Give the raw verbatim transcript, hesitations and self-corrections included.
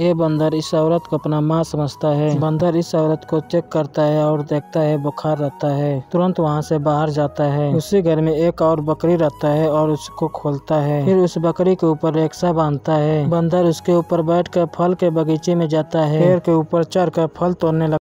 ये बंदर इस औरत को अपना माँ समझता है। बंदर इस औरत को चेक करता है और देखता है बुखार रहता है, तुरंत वहाँ से बाहर जाता है। उसी घर में एक और बकरी रहता है और उसको खोलता है, फिर उस बकरी के ऊपर रेक्सा बांधता है। बंदर उसके ऊपर बैठकर फल के बगीचे में जाता है, पेड़ के ऊपर चढ़कर फल तोड़ने लगता है।